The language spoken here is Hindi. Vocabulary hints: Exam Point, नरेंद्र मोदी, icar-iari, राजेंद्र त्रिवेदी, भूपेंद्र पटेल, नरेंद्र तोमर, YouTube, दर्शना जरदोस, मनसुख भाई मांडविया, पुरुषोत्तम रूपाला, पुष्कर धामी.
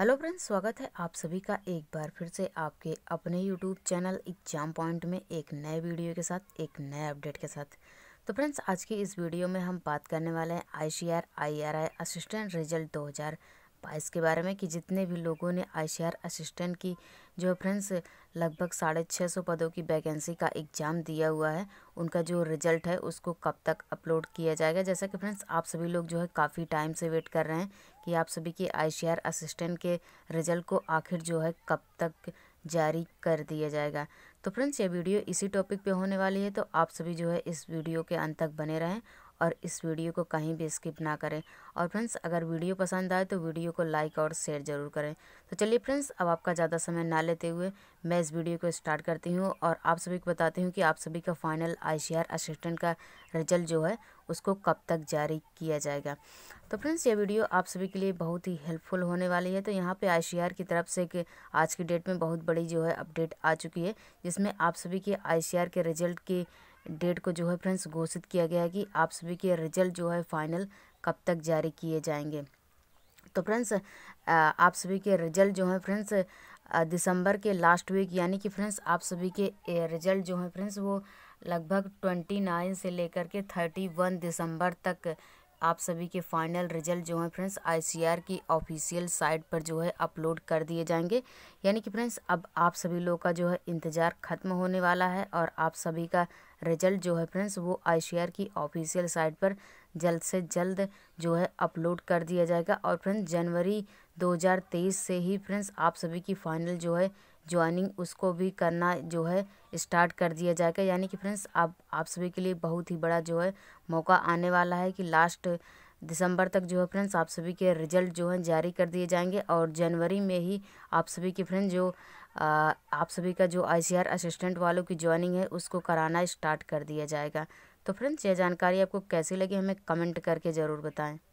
हेलो फ्रेंड्स, स्वागत है आप सभी का एक बार फिर से आपके अपने यूट्यूब चैनल एग्जाम पॉइंट में एक नए वीडियो के साथ, एक नए अपडेट के साथ। तो फ्रेंड्स, आज की इस वीडियो में हम बात करने वाले हैं ICAR IARI असिस्टेंट रिजल्ट 2022 के बारे में कि जितने भी लोगों ने ICAR असिस्टेंट की जो फ्रेंड्स लगभग 650 पदों की वैकेंसी का एग्ज़ाम दिया हुआ है, उनका जो रिज़ल्ट है उसको कब तक अपलोड किया जाएगा। जैसा कि फ्रेंड्स आप सभी लोग जो है काफ़ी टाइम से वेट कर रहे हैं कि आप सभी के ICAR असिस्टेंट के रिज़ल्ट को आखिर जो है कब तक जारी कर दिया जाएगा। तो फ्रेंड्स, ये वीडियो इसी टॉपिक पे होने वाली है, तो आप सभी जो है इस वीडियो के अंत तक बने रहें और इस वीडियो को कहीं भी स्किप ना करें। और फ्रेंड्स, अगर वीडियो पसंद आए तो वीडियो को लाइक और शेयर ज़रूर करें। तो चलिए फ्रेंड्स, अब आपका ज़्यादा समय ना लेते हुए मैं इस वीडियो को स्टार्ट करती हूँ और आप सभी को बताती हूँ कि आप सभी का फाइनल ICAR असिस्टेंट का रिजल्ट जो है उसको कब तक जारी किया जाएगा। तो फ्रेंड्स, ये वीडियो आप सभी के लिए बहुत ही हेल्पफुल होने वाली है। तो यहाँ पे ICAR की तरफ से कि आज की डेट में बहुत बड़ी जो है अपडेट आ चुकी है, जिसमें आप सभी के ICAR के रिजल्ट की डेट को जो है फ्रेंड्स घोषित किया गया है कि आप सभी के रिजल्ट जो है फाइनल कब तक जारी किए जाएंगे। तो फ्रेंड्स, आप सभी के रिजल्ट जो है फ्रेंड्स दिसंबर के लास्ट वीक, यानी कि फ्रेंड्स आप सभी के रिजल्ट जो है फ्रेंड्स वो लगभग 29 से लेकर के 31 दिसंबर तक आप सभी के फाइनल रिजल्ट जो है फ्रेंड्स ICAR की ऑफिशियल साइट पर जो है अपलोड कर दिए जाएंगे। यानी कि फ्रेंड्स अब आप सभी लोगों का जो है इंतज़ार ख़त्म होने वाला है और आप सभी का रिजल्ट जो है फ्रेंड्स वो ICAR की ऑफिशियल साइट पर जल्द से जल्द जो है अपलोड कर दिया जाएगा। और फ्रेंड्स जनवरी 2023 से ही फ्रेंड्स आप सभी की फाइनल जो है ज्वाइनिंग उसको भी करना जो है स्टार्ट कर दिया जाएगा। यानी कि फ्रेंड्स अब आप सभी के लिए बहुत ही बड़ा जो है मौका आने वाला है कि लास्ट दिसंबर तक जो है फ्रेंड्स आप सभी के रिजल्ट जो है जारी कर दिए जाएंगे और जनवरी में ही आप सभी के फ्रेंड्स जो आप सभी का जो ICAR असिस्टेंट वालों की ज्वाइनिंग है उसको कराना स्टार्ट कर दिया जाएगा। तो फ्रेंड्स, यह जानकारी आपको कैसी लगी हमें कमेंट करके ज़रूर बताएं।